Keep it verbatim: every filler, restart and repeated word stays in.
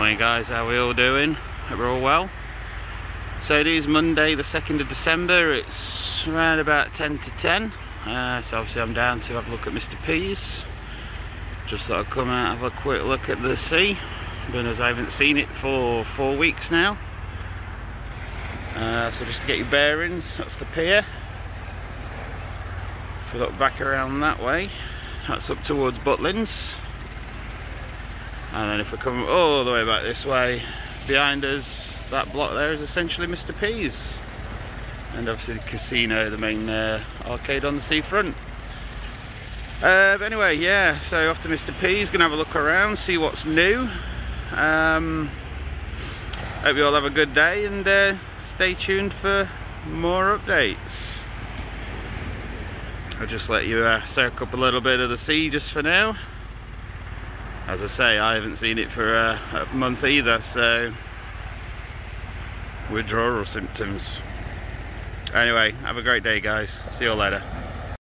Morning guys, how are we all doing? Hope we're all well. So it is Monday the second of December, it's around about ten to ten. Uh, so obviously I'm down to have a look at Mister P's. Just thought I'd come out and have a quick look at the sea, but as I haven't seen it for four weeks now. Uh, so just to get your bearings, that's the pier. If we look back around that way, that's up towards Butlins. And then if we come all the way back this way, behind us, that block there is essentially Mister P's. And obviously the casino, the main uh, arcade on the seafront. Uh, but anyway, yeah, so off to Mister P's, gonna have a look around, see what's new. Um, hope you all have a good day and uh, stay tuned for more updates. I'll just let you uh, soak up a little bit of the sea just for now. As I say, I haven't seen it for uh, a month either, so withdrawal symptoms. Anyway, have a great day guys, see you all later.